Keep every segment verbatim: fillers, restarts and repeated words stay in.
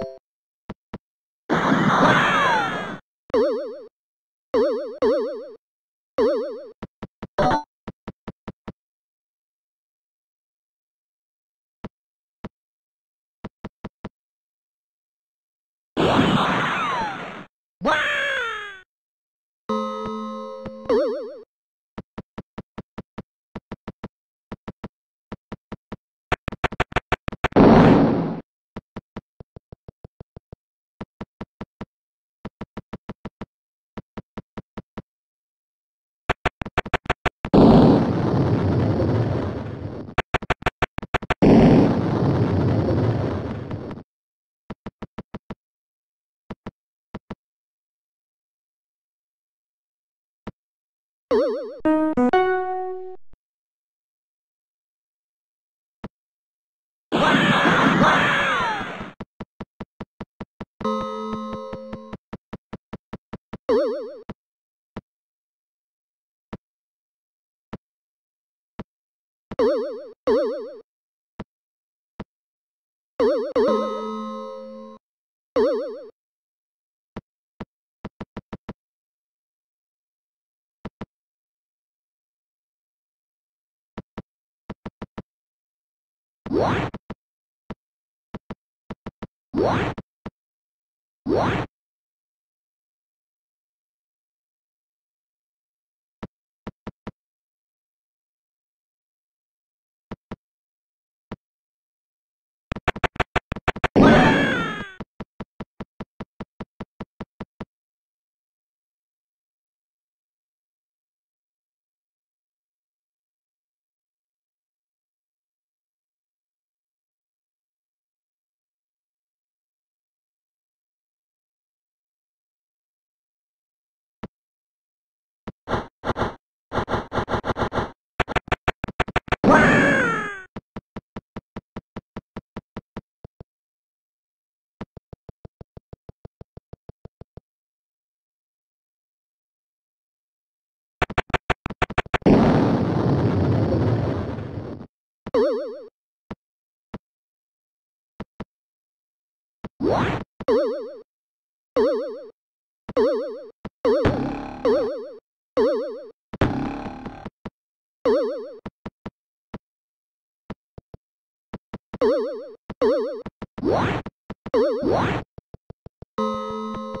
What? What? What? What? What?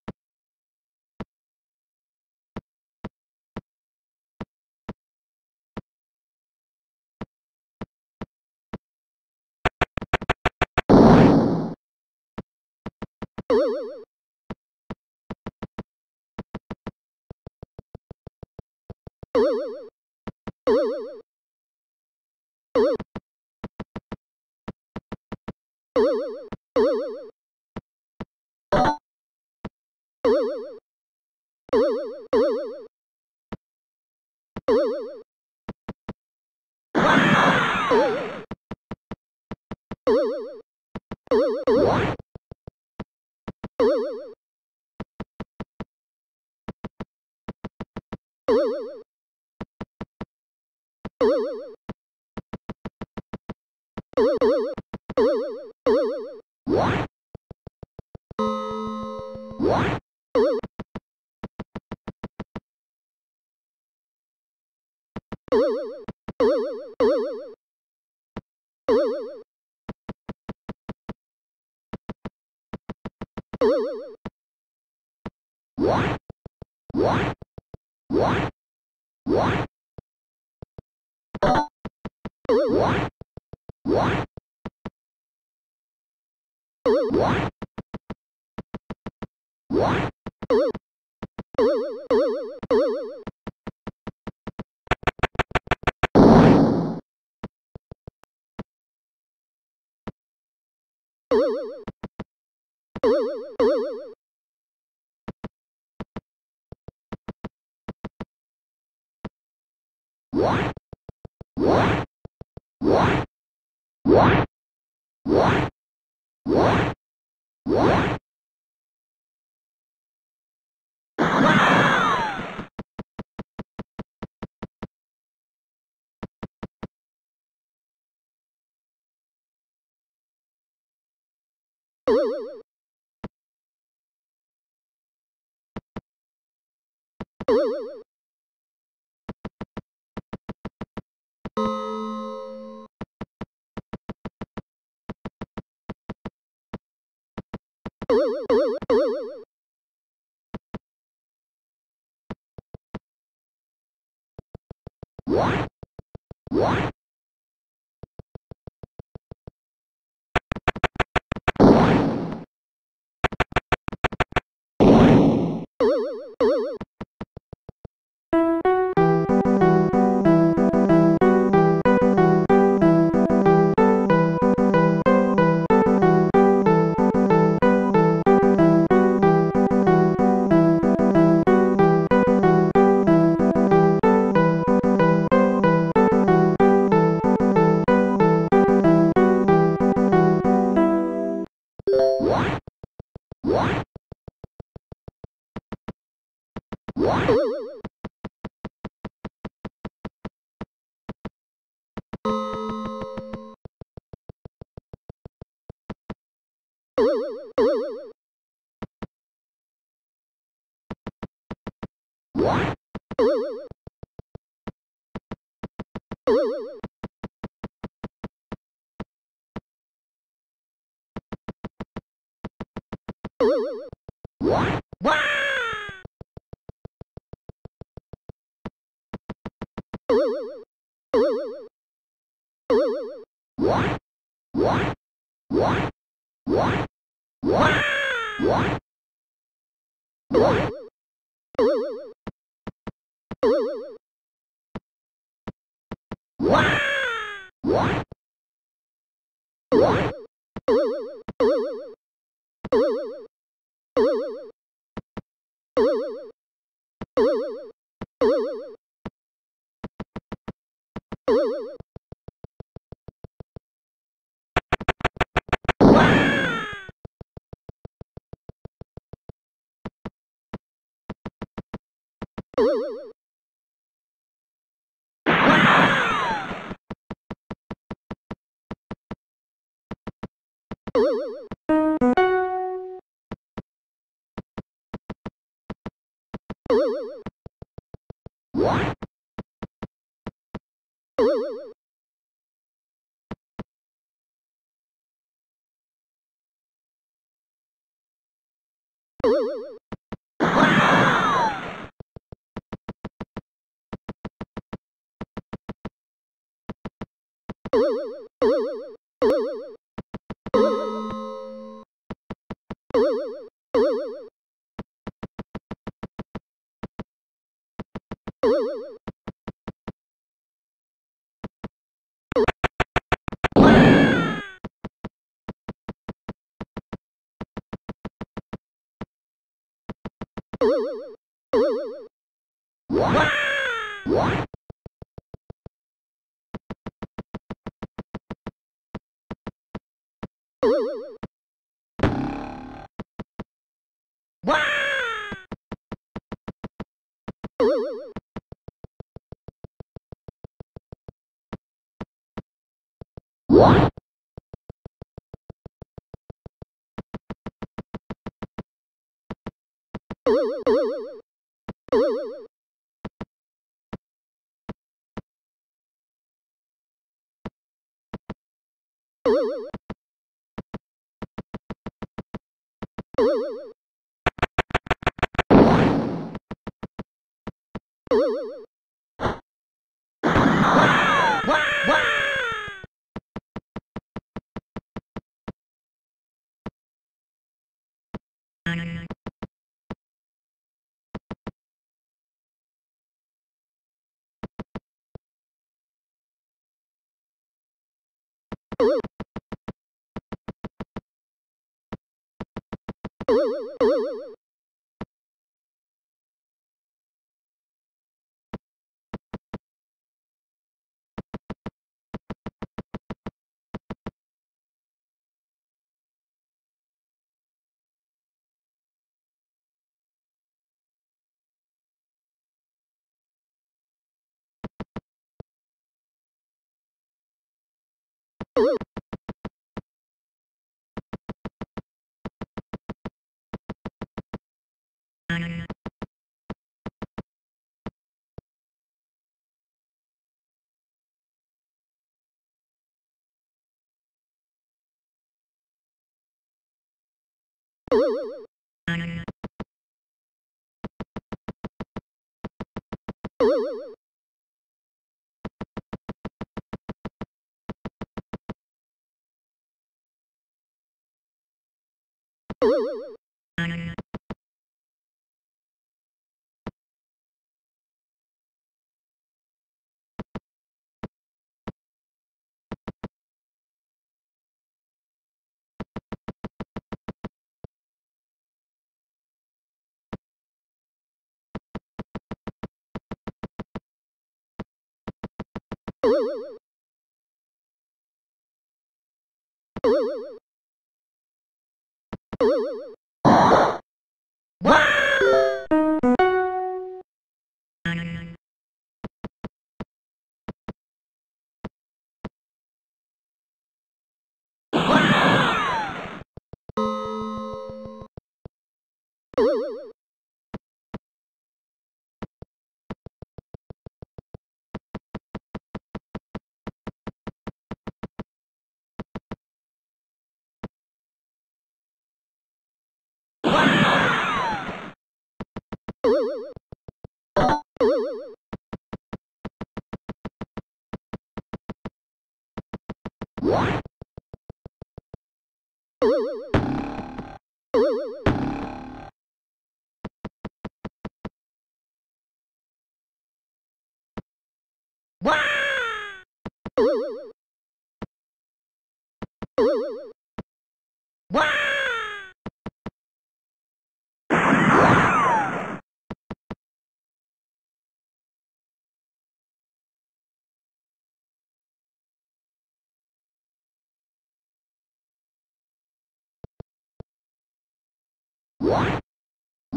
What? What? What? What? What?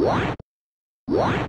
What? What?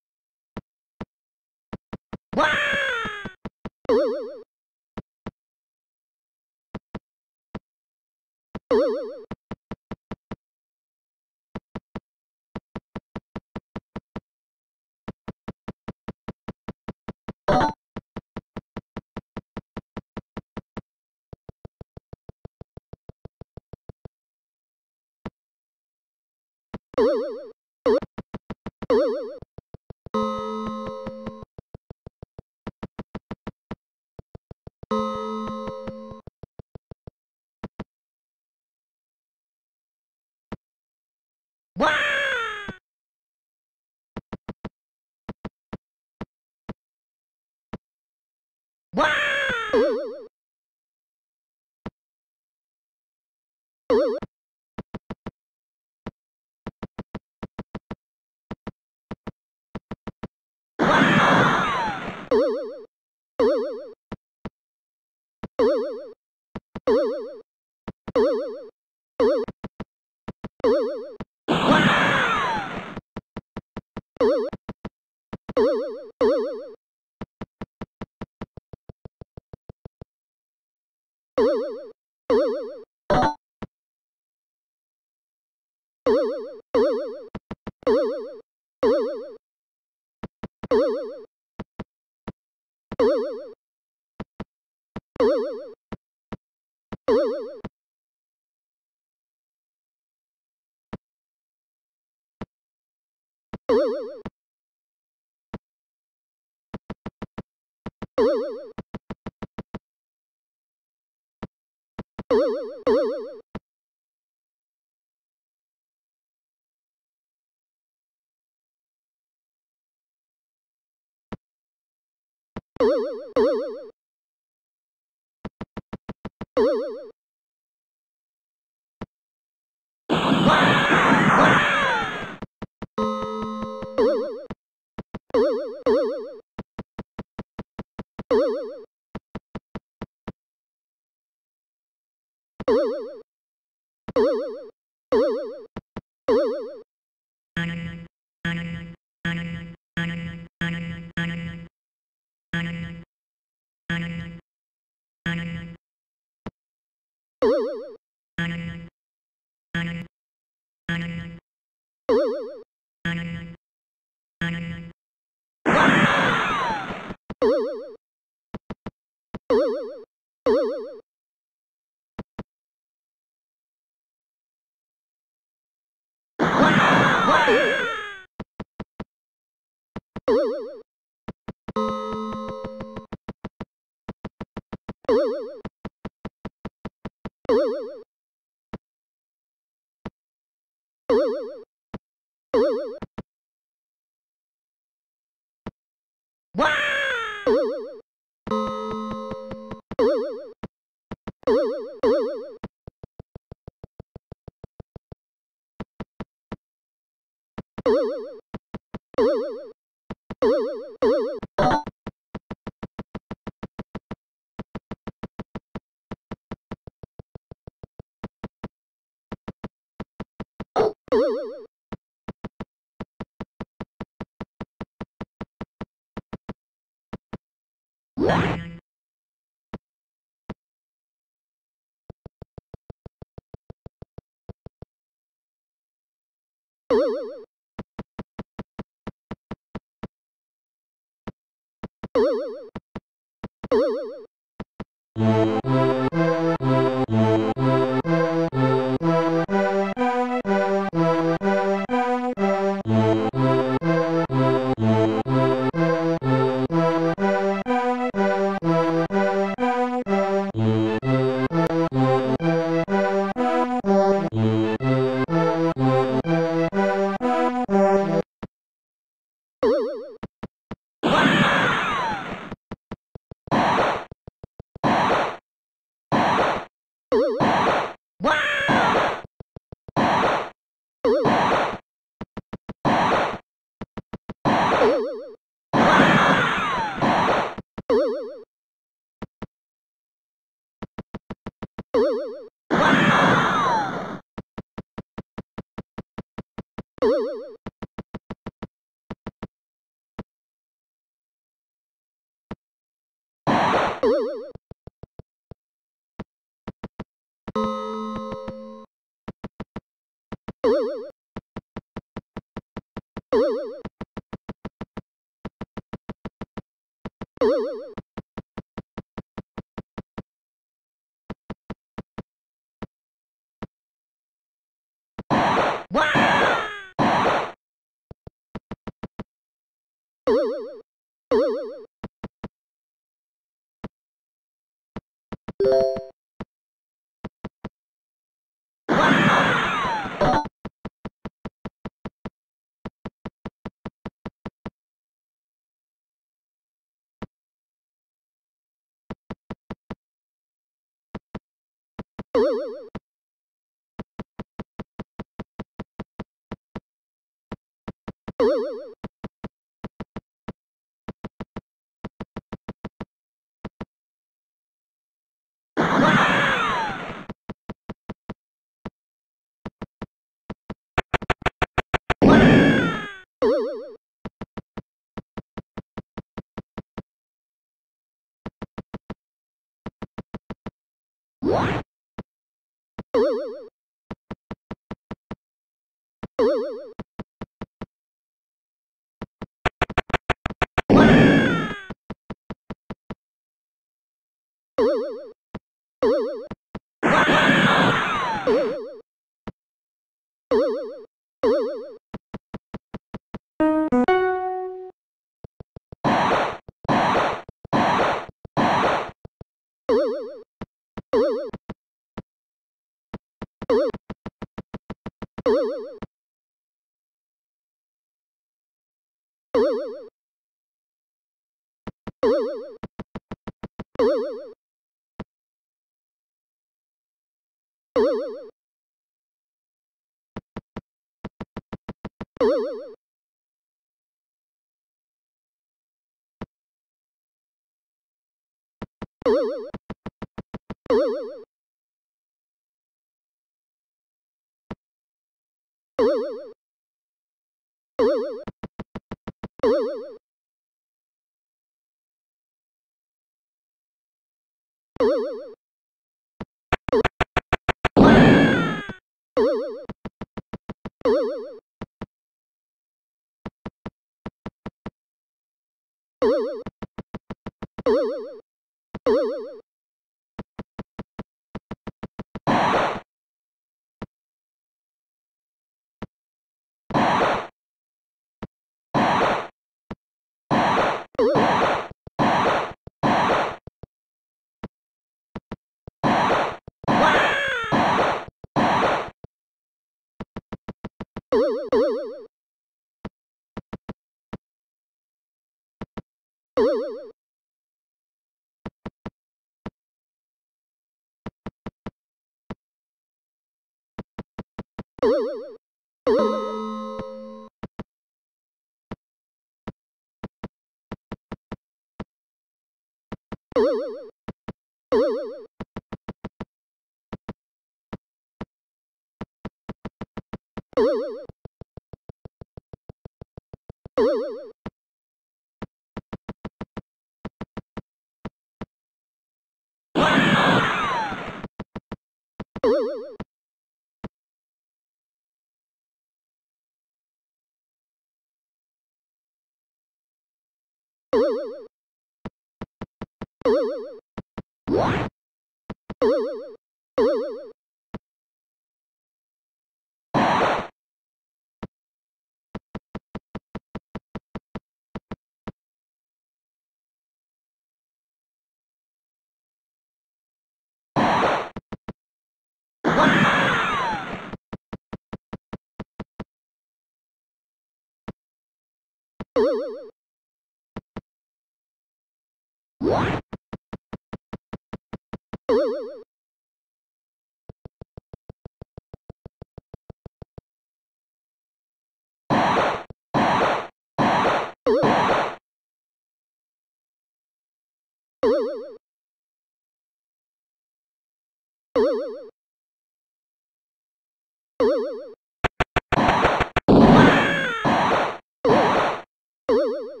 Woo!